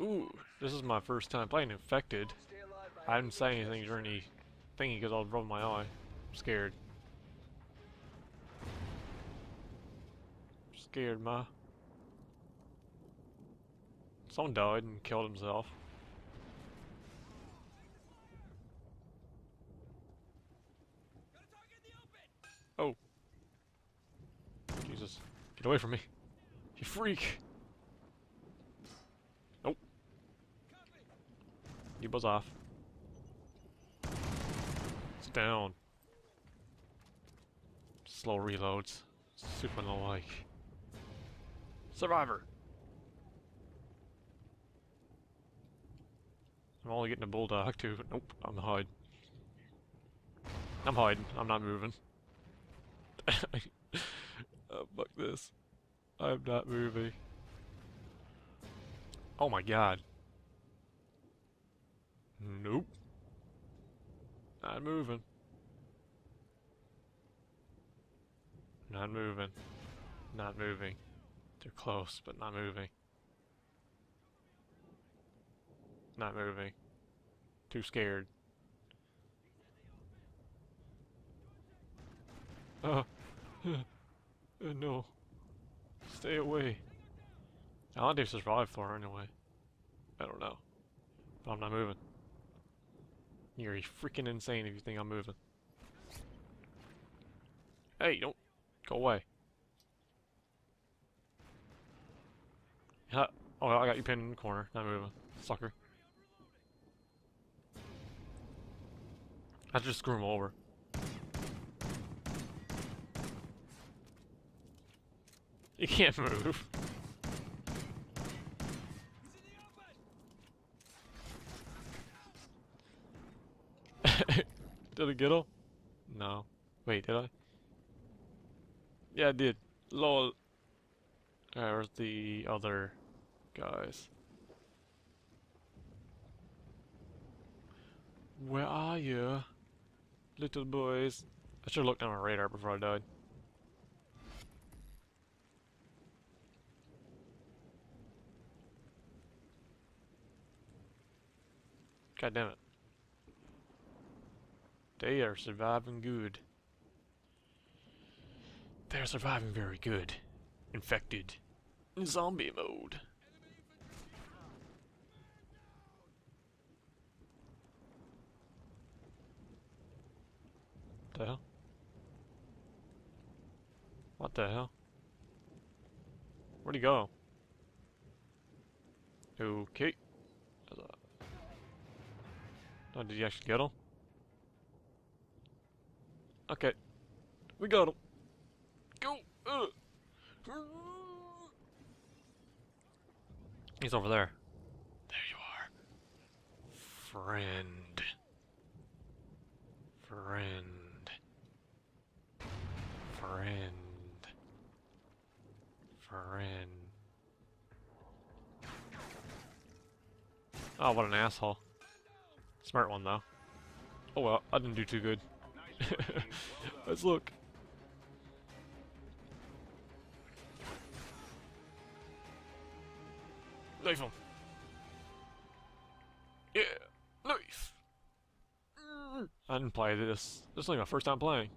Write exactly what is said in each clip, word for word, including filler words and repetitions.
Ooh, this is my first time playing Infected. I didn't say anything during the thingy because I was rubbing my eye. I'm scared. I'm scared, ma. Someone died and killed himself. Oh. Jesus. Get away from me. You freak. Nope. You buzz off. It's down. Slow reloads. Super no like. Survivor. I'm only getting a bulldog too. Nope. I'm hiding. I'm hiding. I'm not moving. Oh, fuck this. I'm not moving. Oh my god. Nope. Not moving. Not moving. Not moving. They're close, but not moving. Not moving. Too scared. Uh, uh, uh, no. Stay away. I want to survive for her anyway. I don't know. But I'm not moving. You're freaking insane if you think I'm moving. Hey, don't go away. Huh. Oh, I got you pinned in the corner. Not moving. Sucker. I just screw him over. You can't move. Did I get him? No. Wait, did I? Yeah, I did. Lol. Alright, where's the other guys? Where are you? Little boys. I should have looked on my radar before I died. God damn it. They are surviving good. They're surviving very good. Infected. Zombie mode. What the hell? What the hell? Where'd he go? Okay. Oh, did you actually get him? Okay. We got him. Go! Uh. He's over there. There you are. Friend. Friend. Friend. Friend. Oh, what an asshole. Smart one, though. Oh well, I didn't do too good. Let's look. Knife him. Yeah, knife. I didn't play this. This is only my first time playing.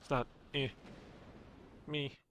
It's not eh. Me.